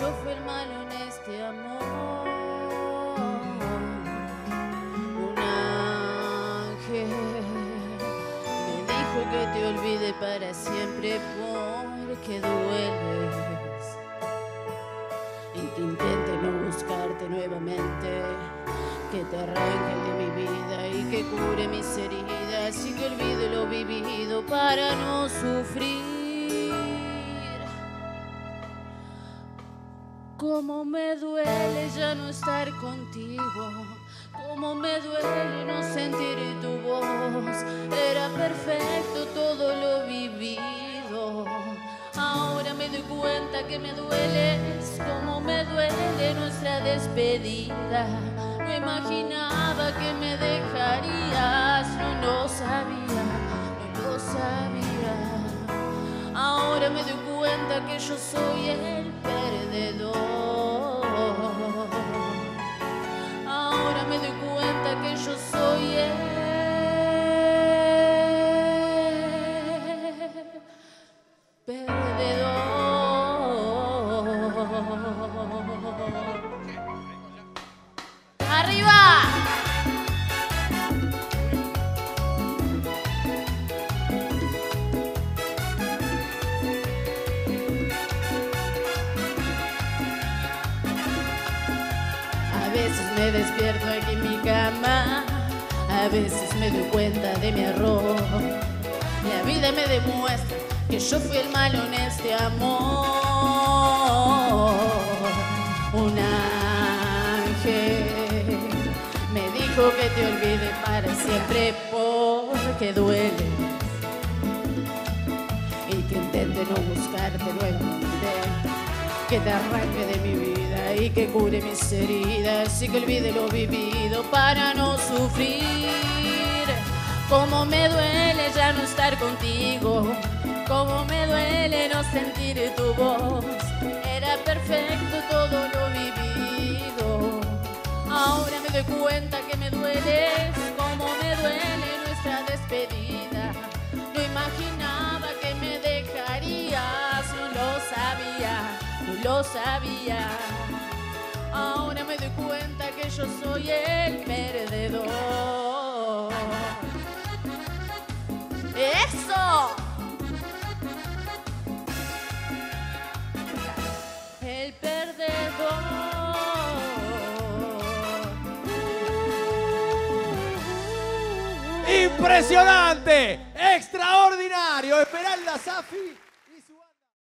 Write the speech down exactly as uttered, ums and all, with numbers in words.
Yo fui el malo en este amor, un ángel me dijo que te olvide para siempre porque dueles y que intente no buscarte nuevamente, que te arranque de mi vida y que cure mis heridas y que olvide lo vivido para no sufrir. Cómo me duele ya no estar contigo, cómo me duele no sentir tu voz. Era perfecto todo lo vivido, ahora me doy cuenta que me dueles. Cómo me duele nuestra despedida, no imaginaba que me dejarías. No lo sabía, no lo sabía, ahora me doy cuenta que yo soy el perdedor. Ahora me doy cuenta que yo soy el perdedor. ¡Arriba! Me despierto aquí en mi cama, a veces me doy cuenta de mi error. La vida me demuestra que yo fui el malo en este amor. Un ángel me dijo que te olvide para siempre porque dueles y que intente no buscarte nuevamente, que te arranque de mi vida y que cure mis heridas y que olvide lo vivido para no sufrir. Cómo me duele ya no estar contigo, cómo me duele no sentir tu voz. Era perfecto todo lo vivido, ahora me doy cuenta que me dueles. Cómo me duele nuestra despedida, no imaginaba que me dejarías. No lo sabía, lo sabía, ahora me doy cuenta que yo soy el perdedor. ¡Eso! El perdedor. ¡Impresionante! ¡Extraordinario! Esmeralda Safi.